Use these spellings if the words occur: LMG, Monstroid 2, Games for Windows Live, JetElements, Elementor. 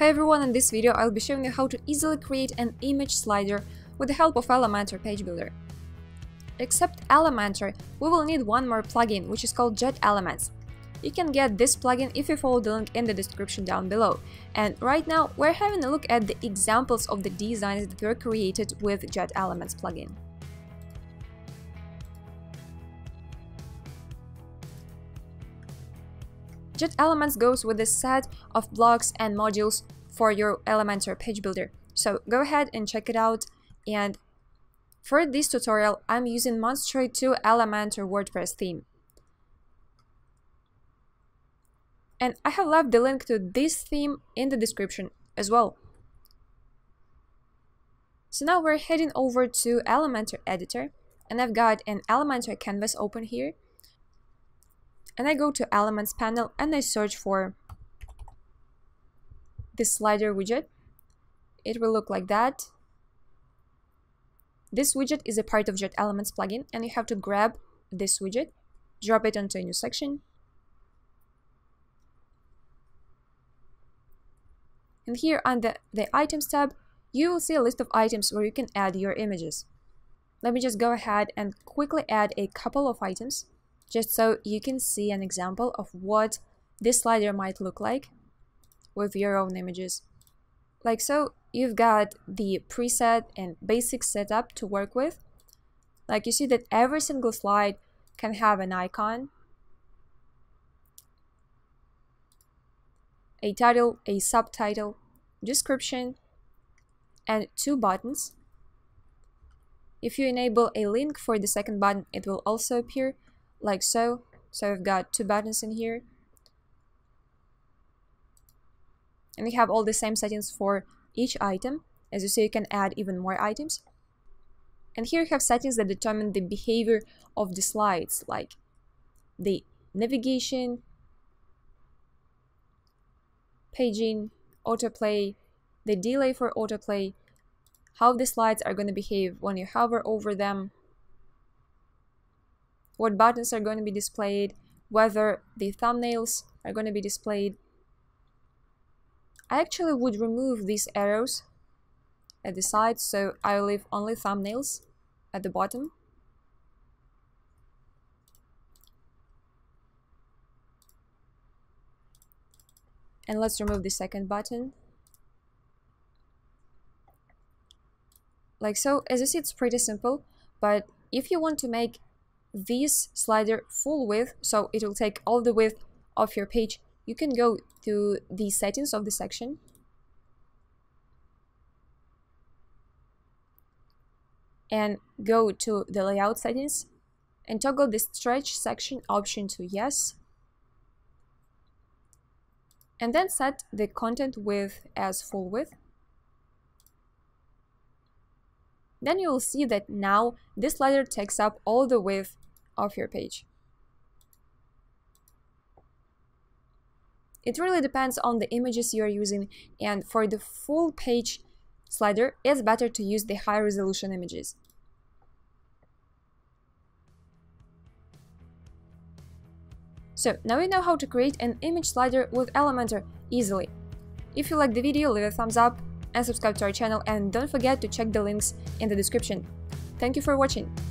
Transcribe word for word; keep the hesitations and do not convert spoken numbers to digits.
Hi everyone, in this video I'll be showing you how to easily create an image slider with the help of Elementor Page Builder. Except Elementor, we will need one more plugin, which is called JetElements. You can get this plugin if you follow the link in the description down below. And right now we're having a look at the examples of the designs that were created with JetElements plugin. JetElements goes with a set of blocks and modules for your Elementor Page Builder, so go ahead and check it out. And for this tutorial, I'm using Monstroid two Elementor WordPress theme. And I have left the link to this theme in the description as well. So now we're heading over to Elementor Editor, and I've got an Elementor canvas open here. And I go to Elements panel and I search for this slider widget. It will look like that. This widget is a part of JetElements plugin, and you have to grab this widget, drop it onto a new section. And here under the Items tab, you will see a list of items where you can add your images. Let me just go ahead and quickly add a couple of items, just so you can see an example of what this slider might look like with your own images. Like so, you've got the preset and basic setup to work with. Like you see that every single slide can have an icon, a title, a subtitle, description, and two buttons. If you enable a link for the second button, it will also appear. Like so, so we've got two buttons in here. And we have all the same settings for each item. As you see, you can add even more items. And here you have settings that determine the behavior of the slides, like the navigation, paging, autoplay, the delay for autoplay, how the slides are going to behave when you hover over them, what buttons are going to be displayed, whether the thumbnails are going to be displayed. I actually would remove these arrows at the sides, so I'll leave only thumbnails at the bottom. And let's remove the second button. Like so. As you see, it's pretty simple, but if you want to make this slider full width, so it will take all the width of your page, you can go to the settings of the section and go to the layout settings and toggle the stretch section option to yes, and then set the content width as full width. Then you will see that now this slider takes up all the width of your page. It really depends on the images you are using, and for the full page slider, it's better to use the high resolution images. So now you know how to create an image slider with Elementor easily. If you like the video, leave a thumbs up and subscribe to our channel, and don't forget to check the links in the description. Thank you for watching!